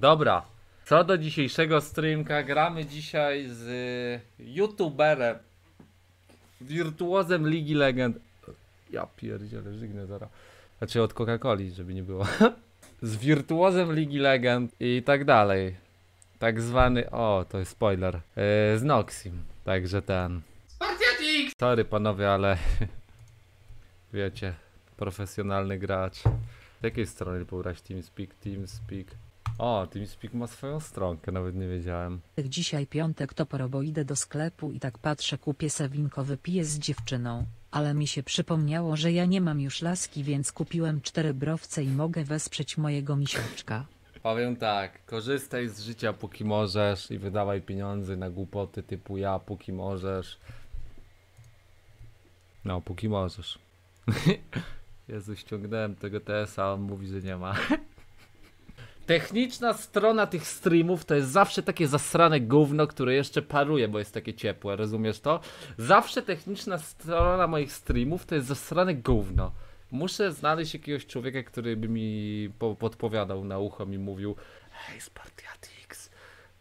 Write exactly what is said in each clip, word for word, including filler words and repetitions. Dobra, co do dzisiejszego streamka, gramy dzisiaj z youtuberem, wirtuozem Ligi Legend. Ja pierdzielę, żygnę zaraz. Znaczy od Coca-Coli, żeby nie było. Z wirtuozem Ligi Legend i tak dalej. Tak zwany, o to jest spoiler, yy, z Noxym, także ten. Spartiatix! Sorry panowie, ale wiecie, profesjonalny gracz. Z jakiej strony pograć TeamSpeak, TeamSpeak? O, TeamSpeak ma swoją stronkę, nawet nie wiedziałem. Dzisiaj piątek to pora, bo idę do sklepu i tak patrzę, kupię se winko, wypiję z dziewczyną. Ale mi się przypomniało, że ja nie mam już laski, więc kupiłem cztery browce i mogę wesprzeć mojego misiaczka. Powiem tak, korzystaj z życia póki możesz i wydawaj pieniądze na głupoty typu ja, póki możesz. No, póki możesz. Jezu, ściągnąłem tego T S a, a on mówi, że nie ma. Techniczna strona tych streamów to jest zawsze takie zasrane gówno, które jeszcze paruje, bo jest takie ciepłe, rozumiesz to? Zawsze techniczna strona moich streamów to jest zasrane gówno. Muszę znaleźć jakiegoś człowieka, który by mi po podpowiadał na ucho i mówił: hej Spartiatix,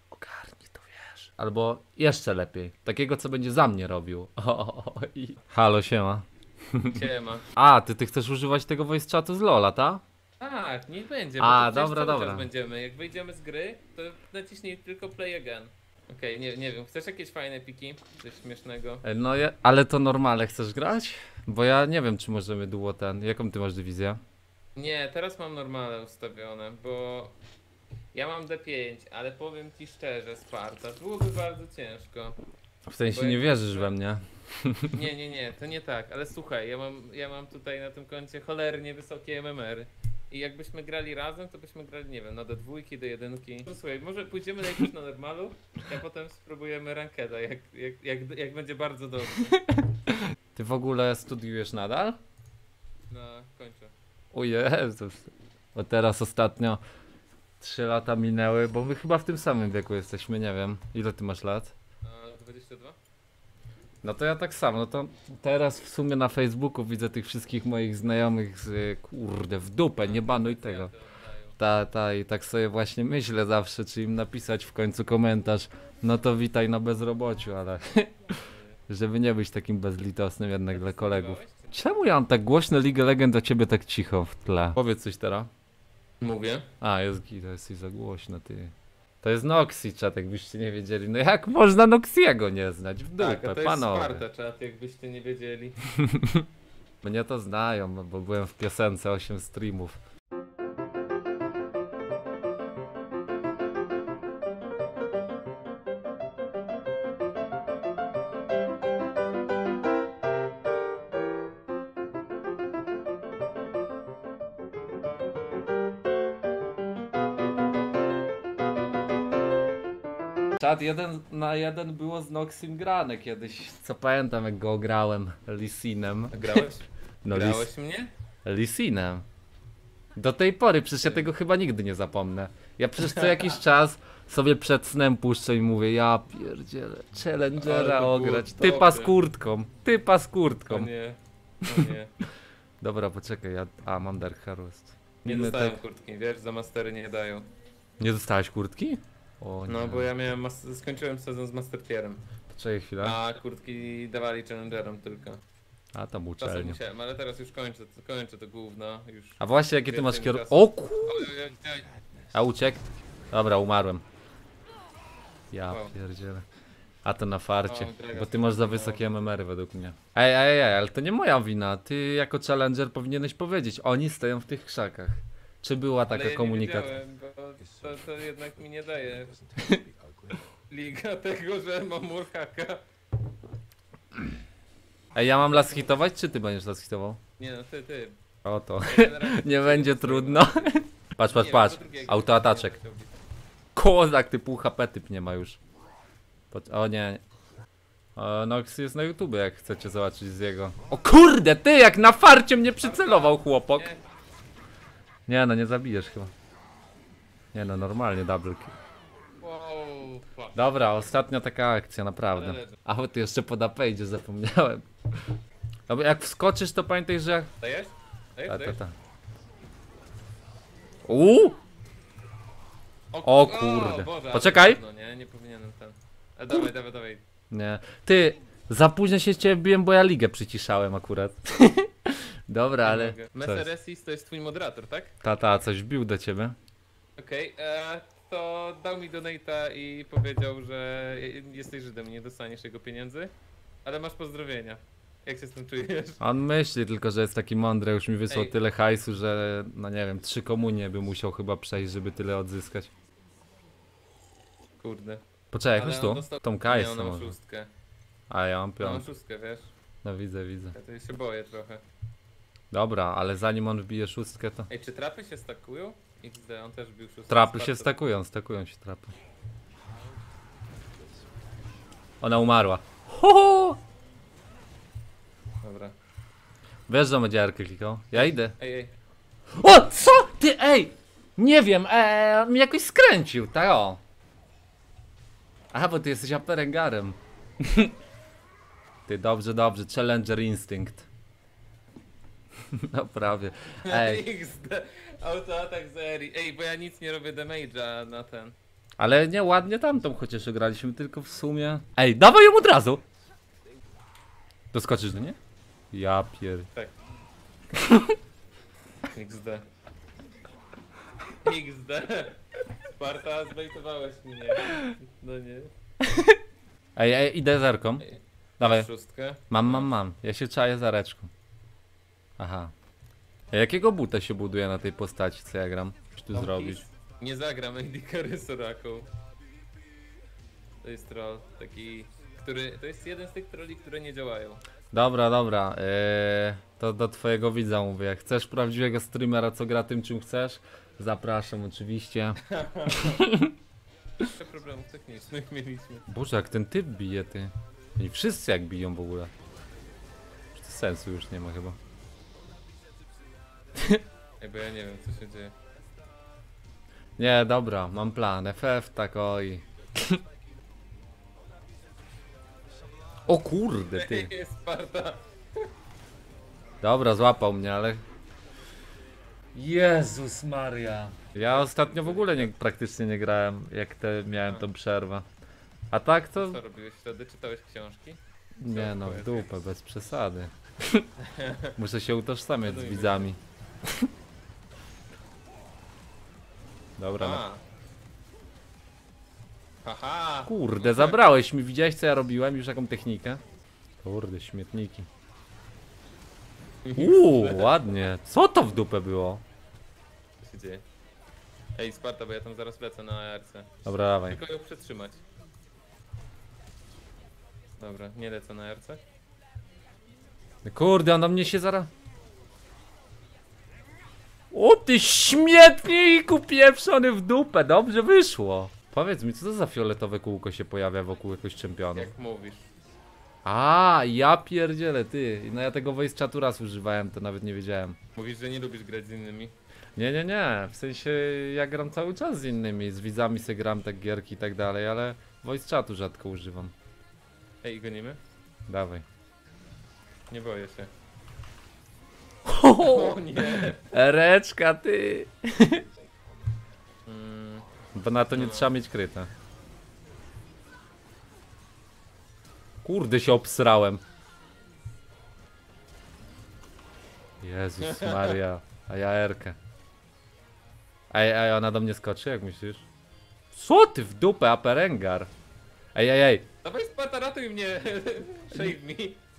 ogarnij to, wiesz. Albo jeszcze lepiej, takiego co będzie za mnie robił. O, i... Halo, siema. Siema. A, ty, ty chcesz używać tego voice chatu z Lola, ta? Tak, niech będzie, bo A, dobra, dobra. Będziemy. Jak wyjdziemy z gry, to naciśnij tylko play again. Okej, okay, nie, nie wiem, chcesz jakieś fajne piki? Coś śmiesznego? No, ja, ale to normalne, chcesz grać? Bo ja nie wiem, czy możemy duo ten, jaką ty masz dywizję? Nie, teraz mam normalne ustawione, bo ja mam D pięć, ale powiem ci szczerze, Sparta, byłoby bardzo ciężko. W sensie nie wierzysz we mnie. Nie, nie, nie, to nie tak, ale słuchaj, ja mam, ja mam tutaj na tym koncie cholernie wysokie M M R. I jakbyśmy grali razem, to byśmy grali, nie wiem, no do dwójki, do jedynki. No, słuchaj, może pójdziemy na jakiś na normalu, a potem spróbujemy rankeda, jak, jak, jak, jak będzie bardzo dobrze. Ty w ogóle studiujesz nadal? No, kończę. O Jezus. Bo teraz ostatnio trzy lata minęły, bo my chyba w tym samym wieku jesteśmy, nie wiem. Ile ty masz lat? dwadzieścia dwa. No to ja tak samo, no to teraz w sumie na Facebooku widzę tych wszystkich moich znajomych z, kurde, w dupę, nie banuj tego. Ta, ta, i tak sobie właśnie myślę zawsze, czy im napisać w końcu komentarz, no to witaj na bezrobociu, ale żeby nie być takim bezlitosnym jednak dla kolegów. Czemu ja mam tak głośno Ligę Legend, do ciebie tak cicho w tle? Powiedz coś teraz. Mówię. A, jest gita, jesteś za głośno, ty. To jest Noxy, czat, jakbyście nie wiedzieli. No jak można Noxy'ego nie znać? W dupę, tak, a to panowie. Jest Sparta, czat, jakbyście nie wiedzieli. Mnie to znają, bo byłem w piosence osiem streamów. Czad jeden na jeden było z Noxym grane kiedyś. Co pamiętam, jak go grałem Lisinem. Grałeś? No, Grałeś lis... mnie? Lisinem. Do tej pory, przecież ja tego chyba nigdy nie zapomnę. Ja przecież co jakiś czas sobie przed snem puszczę i mówię: ja pierdzielę, Challengera ograć. Typa z kurtką, typa z kurtką. O nie, o nie. Dobra, poczekaj, ja... a mam Dark Harvest. Nie dostałem tak... kurtki, wiesz, za mastery nie dają. Nie dostałeś kurtki? O, no bo ja miałem, skończyłem sezon z master tierem. Poczekaj chwilę. A kurtki dawali challengerom tylko. A tam uczelnie. Musiałem, ale teraz już kończę, kończę to gówno już. A właśnie jakie ty masz kierunek? O kur... A uciekł? Dobra, umarłem. Ja pierdzielę. A to na farcie, bo ty masz za wysokie M M R-y według mnie. Ej, ej, ej, ale to nie moja wina. Ty jako challenger powinieneś powiedzieć, oni stoją w tych krzakach. Czy była taka ja komunikacja? To, to jednak mi nie daje liga tego, że mam murhaka. Ej, ja mam las hitować, czy ty będziesz las hitował? Nie no, ty, ty. O to, nie będzie trudno. Patrz, patrz, patrz, autoataczek. Kozak, ty pół H P typ nie ma już. O nie. Noxy jest na YouTube, jak chcecie zobaczyć z jego. O kurde, ty, jak na farcie mnie przycelował chłopok. Nie no, nie zabijesz chyba. Nie no, normalnie double kill. Dobra, ostatnia taka akcja, naprawdę. A bo ty jeszcze pod A P idziesz, zapomniałem. No bo jak wskoczysz, to pamiętaj, że... Dajesz? Dajesz? Dajesz? Uuu! O kurde. Poczekaj. No nie, nie powinienem tam. A dawaj, dawaj, dawaj. Nie. Ty, za późno się z ciebie biłem, bo ja ligę przyciszałem akurat. Dobra, ale... Messeresis to jest twój moderator, tak? Ta, ta, coś bił do ciebie. Okej, okay, to dał mi donate'a i powiedział, że jesteś Żydem, nie dostaniesz jego pieniędzy, ale masz pozdrowienia. Jak się z tym czujesz? On myśli tylko, że jest taki mądry, już mi wysłał Ej. tyle hajsu, że no nie wiem, trzy komunie by musiał chyba przejść, żeby tyle odzyskać. Kurde. Poczekaj, chodź tu, dostał... tą Kaisę ja może. Szóstkę. A ja mam piątkę. Ja mam szóstkę, wiesz? No widzę, widzę. Ja to się boję trochę. Dobra, ale zanim on wbije szóstkę to... Ej, czy trapy się stakują? iks de, on też wbił szóstkę. Trapy się stakują, stakują się trapy. Ona umarła. Ho, ho! Dobra. Wiesz, że Madziarkę klikał? Ja idę. Ej, ej. O, co? Ty, ej! Nie wiem, eee, mnie jakoś skręcił, tak o. Aha, bo ty jesteś aperengarem. Ty, dobrze, dobrze, Challenger Instinct. No prawie. Ej. Auto-atak z Eri. Ej, bo ja nic nie robię damage'a na ten. Ale nie, ładnie tamtą chociaż graliśmy, tylko w sumie... Ej, dawaj ją od razu! Doskoczysz do mnie? Ja pier... Tak. iks de. iks de. Sparta, zbejtowałeś mnie. No nie. Ej, ej, idę zerką. Ej, dawaj. Szóstkę. Mam, mam, mam. Ja się czaję zareczką. Aha. A jakiego buta się buduje na tej postaci, co ja gram? Czy tu no, zrobisz? Nie zagram A D Carry Soraką. To jest troll taki... Który, to jest jeden z tych trolli, które nie działają. Dobra, dobra, eee, to do twojego widza mówię, jak chcesz prawdziwego streamera, co gra tym czym chcesz, zapraszam oczywiście. Jeszcze problemów technicznych mieliśmy. Boże, jak ten typ bije, ty. I wszyscy jak biją w ogóle. Czy to sensu już nie ma chyba. Ej, bo ja nie wiem, co się dzieje. Nie, dobra, mam plan, F F tak oj. O kurde ty. Dobra, złapał mnie, ale... Jezus Maria. Ja ostatnio w ogóle nie, praktycznie nie grałem, jak te, miałem tą przerwę. A tak to... Co robiłeś wtedy? Czytałeś książki? Nie no, w dupę, bez przesady. Muszę się utożsamiać z widzami. Dobra. No. Aha, kurde, no zabrałeś tak mi, widziałeś co ja robiłem, już taką technikę. Kurde, śmietniki. Uuu, ładnie. Co to w dupę było? Co się dzieje? Ej, Sparta, bo ja tam zaraz lecę na R C. Dobra, dawaj. Tylko ją przetrzymać. Dobra, nie lecę na R C. Kurde, on do mnie się zaraz... O ty śmietniku pieprzony w dupę, dobrze wyszło. Powiedz mi, co to za fioletowe kółko się pojawia wokół jakiegoś czempiona? Jak mówisz? A, ja pierdzielę, ty. No ja tego voice chatu raz używałem, to nawet nie wiedziałem. Mówisz, że nie lubisz grać z innymi? Nie, nie, nie. W sensie ja gram cały czas z innymi. Z widzami se gram tak gierki i tak dalej, ale voice chatu rzadko używam. Ej, gonimy? Dawaj. Nie boję się. O nie! Reczka, ty! Bo na to nie trzeba mieć kryta. Kurde, się obsrałem. Jezus Maria, a ja erkę. Ej, ej, ona do mnie skoczy, jak myślisz? Co ty w dupę, aperengar? Ej, ej, ej. Dawaj Sparta, ratuj mnie. Shave me,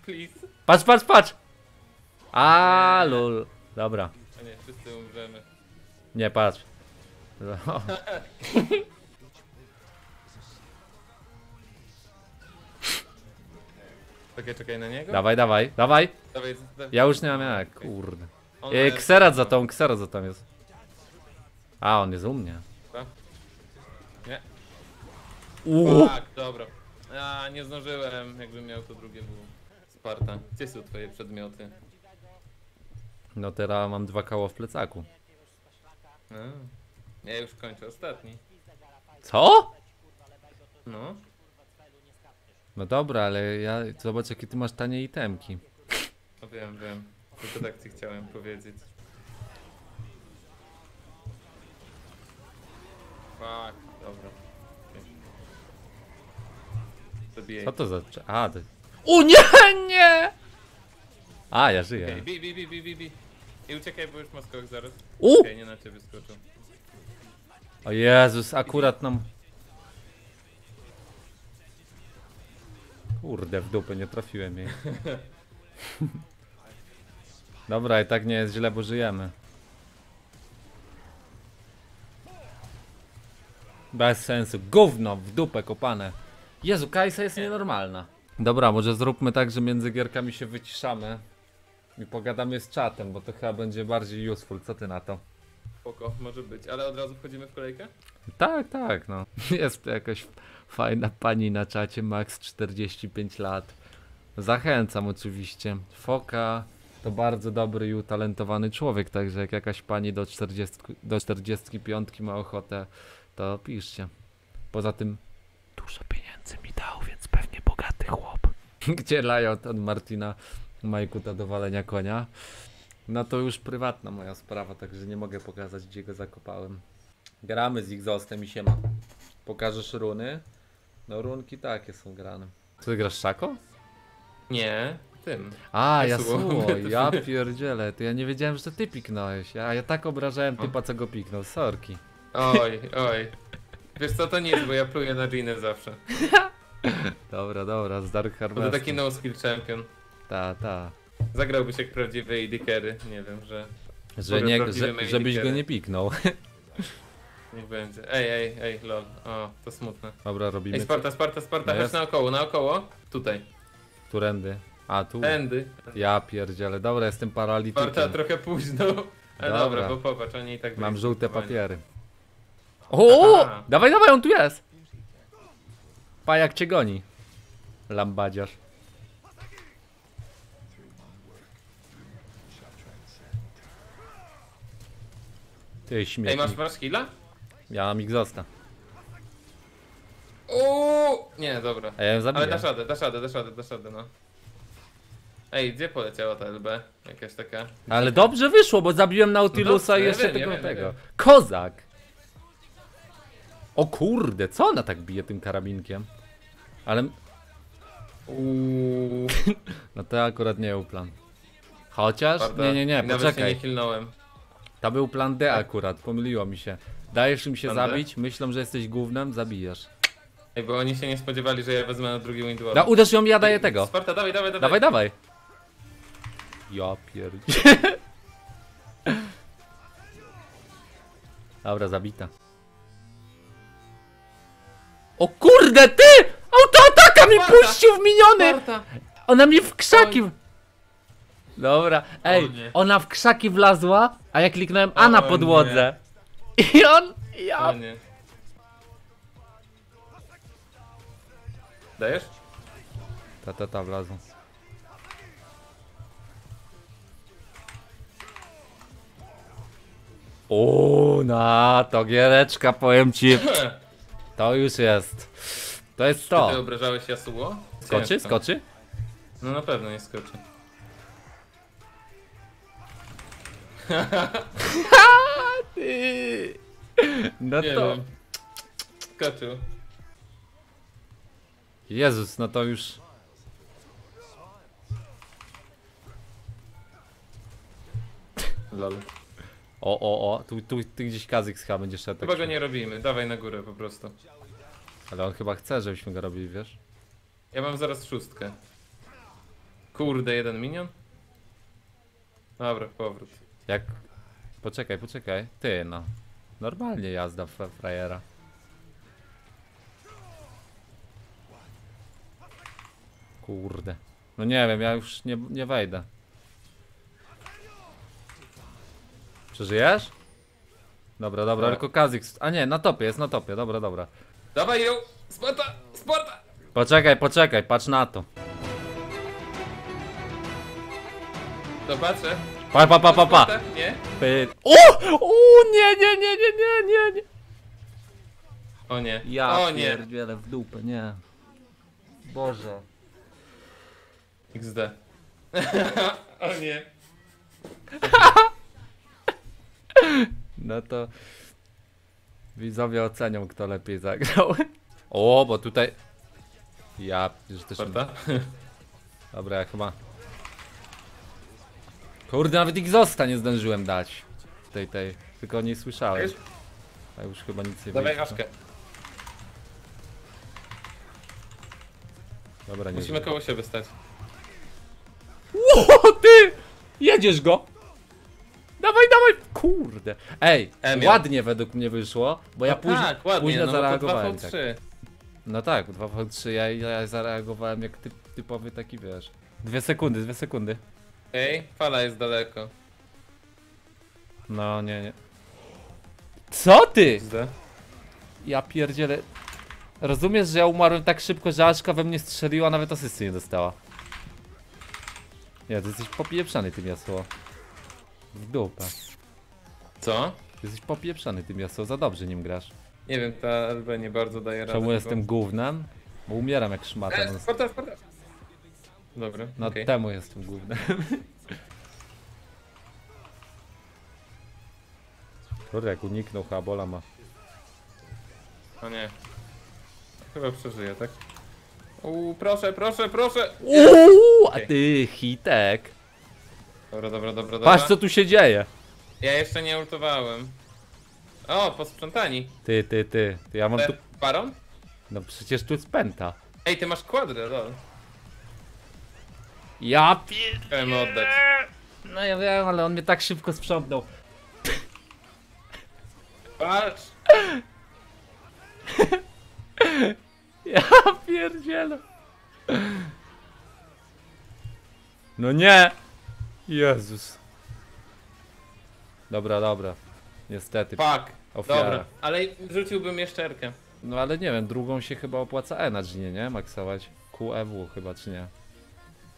please. Patrz, patrz, patrz. A lul. Dobra. A nie, wszyscy umrzemy. Nie, patrz. No. Czekaj, czekaj na niego. Dawaj, dawaj, dawaj. dawaj, dawaj. Ja już nie mam jak, kurde. E, Kserat za tą, Kserat za tą jest. A, on jest u mnie. Co? Nie. Uuu. Tak, dobra. A, nie zdążyłem, jakbym miał to drugie było. Sparta, gdzie są twoje przedmioty? No teraz mam dwa koła w plecaku. A. Ja już kończę, ostatni. Co? No. No dobra, ale ja... Zobacz, jakie ty masz tanie itemki. No wiem, wiem. Tylko tak ci chciałem powiedzieć. Fuck, dobra. Zabijaj. Co to za... A, to... O nie, nie! A, ja żyję. Okay, bij, bij, bij, bij, bij. I uciekaj, bo już ma skok zaraz. U! Okay, nie na ciebie skoczył. O Jezus, akurat nam... Kurde, w dupę, nie trafiłem jej. Dobra, i tak nie jest źle, bo żyjemy. Bez sensu, gówno w dupę kopane. Jezu, Kaisa jest nienormalna. Dobra, może zróbmy tak, że między gierkami się wyciszamy i pogadamy z czatem, bo to chyba będzie bardziej useful, co ty na to? Spoko, może być, ale od razu wchodzimy w kolejkę? Tak, tak, no. Jest jakaś fajna pani na czacie, max czterdzieści pięć lat. Zachęcam oczywiście. Foka to bardzo dobry i utalentowany człowiek, także jak jakaś pani do czterdziestki, do czterdziestki piątki ma ochotę, to piszcie. Poza tym dużo pieniędzy mi dał, więc pewnie bogaty chłop. Gdzie lajot od Martina Majkuta do walenia konia? No to już prywatna moja sprawa, także nie mogę pokazać, gdzie go zakopałem. Gramy z Xostem i siema. Pokażesz runy? No runki takie są grane. Ty grasz Shaco? Nie, tym. A, Yasuo, ja pierdzielę, to ja nie wiedziałem, że to ty piknąłeś. Ja, ja tak obrażałem o. typa, co go piknął, sorki. Oj, oj. Wiesz co, to nie jest, bo ja pluję na Dżinę zawsze. Dobra, dobra, z Dark Harvest. To taki no-skill champion. Ta, ta. Zagrałbyś jak prawdziwy A D Carry, nie wiem, że... Że nie, że, żebyś go nie piknął. Niech będzie. Ej, ej, ej, lol. O, to smutne. Dobra, robimy... Ej, Sparta, Sparta, Sparta, chodź naokoło, naokoło. Tutaj. Którędy? A, tu? Tędy. Ja pierdzielę, dobra, jestem paralitykiem. Sparta trochę późno. Ale dobra. dobra, bo popatrz, oni i tak... Mam żółte papiery. O! Aha. Dawaj, dawaj, on tu jest! Pajak cię goni. Lambadziarz. Ty śmieci. Ej, masz masz heala? Ja mam ich został. Uuuu! Nie, dobra. Ja ale dasz radę, dasz radę, dasz radę, dasz radę, no. Ej, gdzie poleciała ta L B? Jakaś taka... Ale dobrze wyszło, bo zabiłem Nautilusa no i jeszcze wiem, tego, wiem, tego. Wiem. Kozak! O kurde, co ona tak bije tym karabinkiem? Ale... Uuuu... No to akurat nie był plan. Chociaż... Sparta. Nie, nie, nie, poczekaj. Się nie to był plan D akurat, pomyliło mi się. Dajesz im się plan zabić, D? Myślą, że jesteś gównem, zabijasz. Ej, bo oni się nie spodziewali, że ja wezmę na drugi windwall. No uderz ją, ja daję tego. Sparta, dawaj, dawaj, dawaj. Dawaj, dawaj. Ja pierdzie. Dobra, zabita. O kurde, ty! Auto-ataka mi puścił w miniony! Sparta. Ona mnie w krzaki... Dobra, ej, ona w krzaki wlazła, a ja kliknąłem A na podłodze. Nie. I on... ja... Nie. Dajesz? Ta, ta, ta wlazła. Uuu, na to giereczka, powiem ci. To już jest. To jest to. Czy ty obrażałeś Yasuo? Skoczy? Skoczy? No na pewno nie skoczy. Ty. No nie to... Wiem. Skoczył. Jezus, no to już... Lol. O, o, o, tu, tu, tu gdzieś Kha'Zix chyba będzie szedł. Chyba go nie robimy, dawaj na górę po prostu. Ale on chyba chce, żebyśmy go robili, wiesz? Ja mam zaraz szóstkę. Kurde, jeden minion? Dobra, powrót. Jak... Poczekaj, poczekaj. Ty no. Normalnie jazda frajera. Kurde. No nie wiem, ja już nie, nie wejdę. Przeżyjesz? Dobra, dobra, tylko Kha'Zix. A nie, na topie, jest na topie, dobra, dobra. Dawaj ją! Sparta! Sparta! Poczekaj, poczekaj, patrz na to. To patrzę. Pa, pa, pa, pa, pa. Nie? O! O! Nie, nie, nie, nie, nie, nie, nie. O nie. Ja o nie. Pierdzielę w dupę, nie. Boże. iks de. O nie. No to... Widzowie ocenią, kto lepiej zagrał. O, bo tutaj... Ja... Już też... Dobra, ja chyba... Kurde, nawet Exhausta nie zdążyłem dać. Tej, tej. Tylko nie słyszałem. A już chyba nic nie wiem. Dobra, nie musimy koło siebie stać. Ło, ty! Jedziesz go! Dawaj, dawaj! Kurde! Ej, Emion. Ładnie według mnie wyszło, bo ja późno, tak, ładnie, późno no, zareagowałem. dwa na trzy. Tak. No tak, dwa na trzy ja, ja zareagowałem jak typ, typowy taki, wiesz. Dwie sekundy, dwie sekundy. Ej, fala jest daleko. No nie, nie. Co ty? Ja pierdzielę. Rozumiesz, że ja umarłem tak szybko, że Aszka we mnie strzeliła, nawet asysty nie dostała. Nie, ty jesteś popieprzany tym Yasuo. W dupę. Co? Ty jesteś popieprzany tym Yasuo, za dobrze nim grasz. Nie wiem, ta L B nie bardzo daje rady. Czemu jestem gównem? Bo umieram jak szmata. E, sporta, sporta. Dobra, no okay. Temu jestem gównem. Kurde, jak uniknął, Habola ma. O nie. Chyba przeżyję, tak? Uuu, proszę, proszę, proszę! Uuu, okay. A ty hitek! Dobra, dobra, dobra, dobra. Patrz co tu się dzieje! Ja jeszcze nie ultowałem. O, posprzątani! Ty, ty, ty, ty ja mam tu... Baron? No przecież tu jest penta. Ej, ty masz quadrę, lol. Ja pier... Chciałem oddać. No ja wiem, ale on mnie tak szybko sprzątnął. Patrz! Ja pierdzielę. No nie! Jezus. Dobra, dobra. Niestety. Fuck. Ofiara. Dobra, ale rzuciłbym jeszcze erkę. No ale nie wiem, drugą się chyba opłaca E na Dżinie, nie? Maksować. Q E W chyba, czy nie?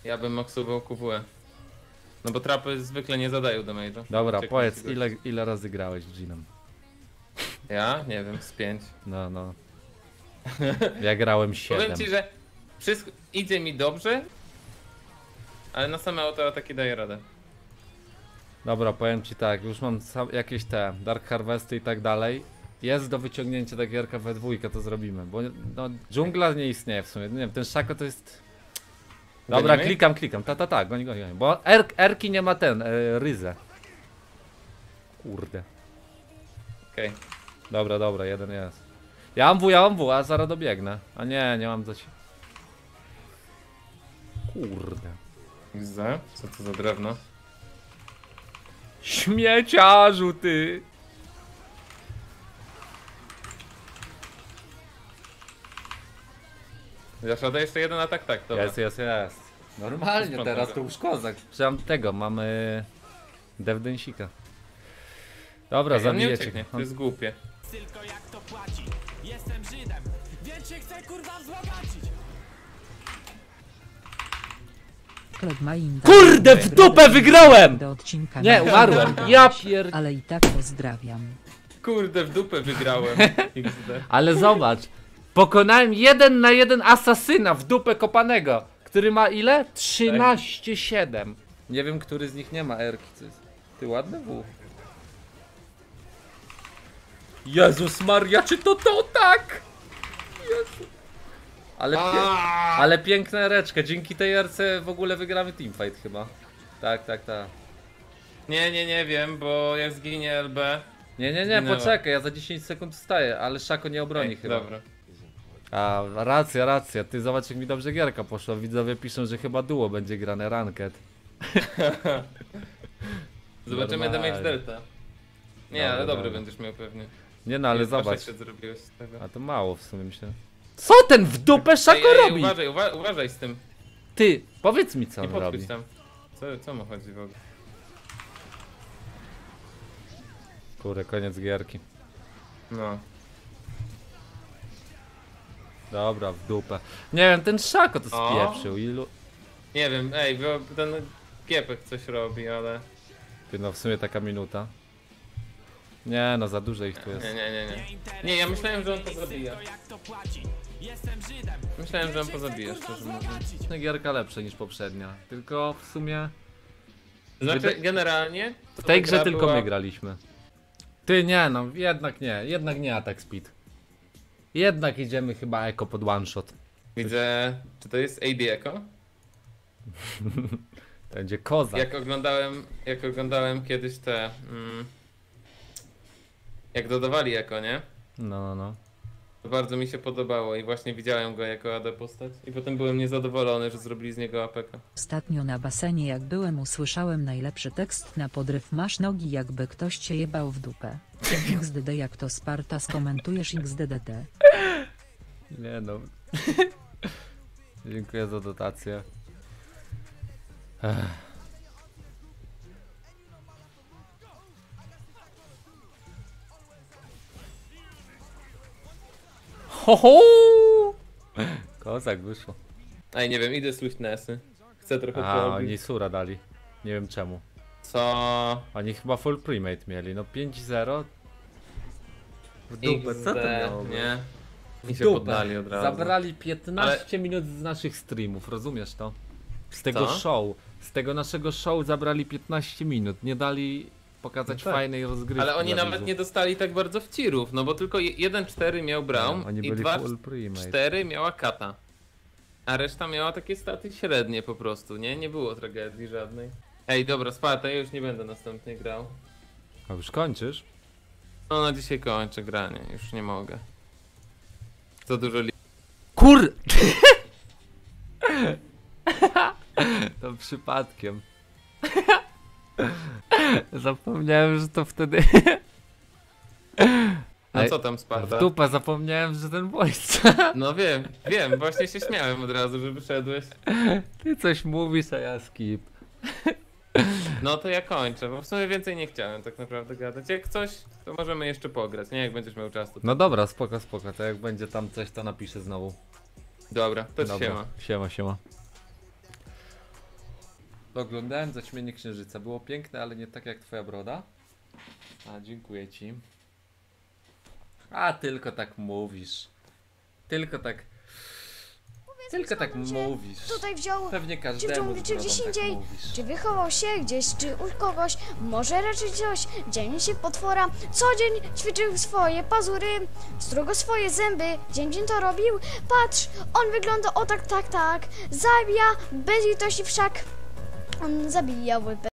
Ja bym maksował Q W E. No bo trapy zwykle nie zadają damage'a. Dobra, czekam, powiedz, ile, ile razy grałeś Dżinem? Ja? Nie wiem, z pięć. No, no. Ja grałem siedem. Powiem ci, że wszystko idzie mi dobrze, ale na same auto-ataki daję radę. Dobra, powiem ci tak, już mam jakieś te Dark Harvesty i tak dalej. Jest do wyciągnięcia ta gierka we dwójkę, to zrobimy, bo no, dżungla nie istnieje w sumie. Nie wiem, ten Shaco to jest... Dobra, Ganimy? klikam, klikam, ta, ta, ta, goni, goni, goni. Bo er, erki nie ma ten, e, ryzę. Kurde. Okej. Okay. Dobra, dobra, jeden jest. Ja mam W, ja mam W, a zaraz dobiegnę. A nie, nie mam coś. Kurde. Widzę? Co to za drewno? Śmieciarzu ty! Zaszkoda jeszcze jeden atak, tak, dobra. Jest, jest, jest. Normalnie to teraz to już kozak. Przecież tego, mamy... Devdensika. Dobra, okay, zabijecie. Ja to jest głupie. Tylko jak to płaci. Jestem Żydem, więc się chcę kurwa wzbogacić. Kurde, w dupę wygrałem! Nie, umarłem, ja pier... Ale i tak pozdrawiam. Kurde, w dupę wygrałem. Ale zobacz, pokonałem jeden na jeden asasyna w dupę kopanego, który ma ile? trzynaście siedem. Nie wiem, który z nich nie ma erki. Ty ładny był. Jezus Maria, czy to to tak? Jezu. Ale, pie ale piękna ereczka, dzięki tej erce w ogóle wygramy teamfight chyba. Tak, tak, tak. Nie, nie, nie wiem, bo jak zginie L B. Nie, nie, nie, zginęła. Poczekaj, ja za dziesięć sekund wstaję, ale Shaco nie obroni. Ej, chyba. Dobra. A, racja, racja, ty zobacz jak mi dobrze gierka poszła, widzowie piszą, że chyba duo będzie grane ranked. Zobaczymy damage delta. Nie, no, ale no, dobry no. Będziesz miał pewnie. Nie no, ale nie, zobacz. A to mało w sumie myślę. Co ten w dupę Shaco ej, ej, robi? Uważaj, uwa uważaj z tym. Ty, powiedz mi co nie on robi. Tam. Co, co mu chodzi w ogóle? Kurde, koniec gierki. No. Dobra, w dupę. Nie wiem, ten Shaco to spieprzył. Ilu... Nie wiem, ej, bo ten Giepek coś robi, ale... Ty no, w sumie taka minuta. Nie no, za dużo ich tu jest. Nie, nie, nie, nie. Nie, ja myślałem, że on to zabija. Myślałem, że on to zabija, szczerze mówiąc. Gierka lepsza niż poprzednia, tylko w sumie... Znaczy, generalnie... W tej grze tylko my graliśmy. Ty nie no, jednak nie, jednak nie atak speed. Jednak idziemy chyba eko pod one shot. Widzę, czy to jest A B eko? To będzie kozak. Jak oglądałem, jak oglądałem kiedyś te... Mm, jak dodawali eko, nie? No, no, no. To bardzo mi się podobało i właśnie widziałem go jako A D postać. I potem byłem niezadowolony, że zrobili z niego apeka. Ostatnio na basenie jak byłem, usłyszałem najlepszy tekst na podryw: masz nogi jakby ktoś cię jebał w dupę. X D D jak to Sparta skomentujesz X D D T. Nie no. Dziękuję za dotację. Ech. Ho, ho! Kozak wyszło. Ej, nie wiem, idę z Witnessy. Chcę trochę porobić. A, oni sura dali. Nie wiem czemu. Co? Oni chyba full primate mieli, no pięć zero. W dupę, co to miało? Nie. I się poddali od razu. Zabrali piętnaście Ale... minut z naszych streamów, rozumiesz to? Z tego co? show. Z tego naszego show zabrali piętnaście minut, nie dali... pokazać no tak. fajnej rozgrywki. Ale oni nawet widzów. nie dostali tak bardzo wcirów, no bo tylko jeden cztery miał Braum no, i dwa cztery miała Kata. A reszta miała takie staty średnie po prostu, nie? Nie było tragedii żadnej. Ej, dobra, Sparta, ja już nie będę następnie grał. A już kończysz? No na dzisiaj kończę granie, już nie mogę. Za dużo li... Kur... To przypadkiem. Zapomniałem, że to wtedy... No co tam Sparta? W dupę, zapomniałem, że ten bojca. No wiem, wiem, właśnie się śmiałem od razu, że wyszedłeś. Ty coś mówisz, a ja skip. No to ja kończę, bo w sumie więcej nie chciałem tak naprawdę gadać. Jak coś, to możemy jeszcze pograć, nie? Jak będziesz miał czas. To... No dobra, spoko, spoko, to jak będzie tam coś, to napiszę znowu. Dobra, to dobra. Siema. Siema, siema. Oglądałem Zaćmienie Księżyca. Było piękne, ale nie tak jak twoja broda. A, dziękuję ci. A, tylko tak mówisz. Tylko tak... Powiedz tylko tak mówisz. Tutaj wziął pewnie każdemu czy gdzieś indziej. Tak mówisz. Czy wychował się gdzieś, czy u kogoś. Może raczej coś. Dzień się potwora. Co dzień ćwiczył swoje pazury. Strugo swoje zęby. Dzień dzień to robił. Patrz, on wygląda o tak, tak, tak. Zabija bez litości wszak. On zabijał łeb.